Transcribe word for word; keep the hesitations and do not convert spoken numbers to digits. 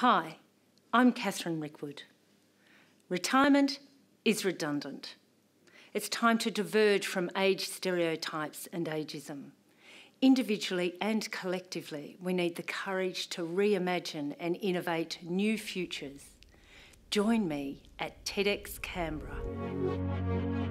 Hi, I'm Catherine Rickwood. Retirement is redundant. It's time to diverge from age stereotypes and ageism. Individually and collectively, we need the courage to reimagine and innovate new futures. Join me at TEDx Canberra.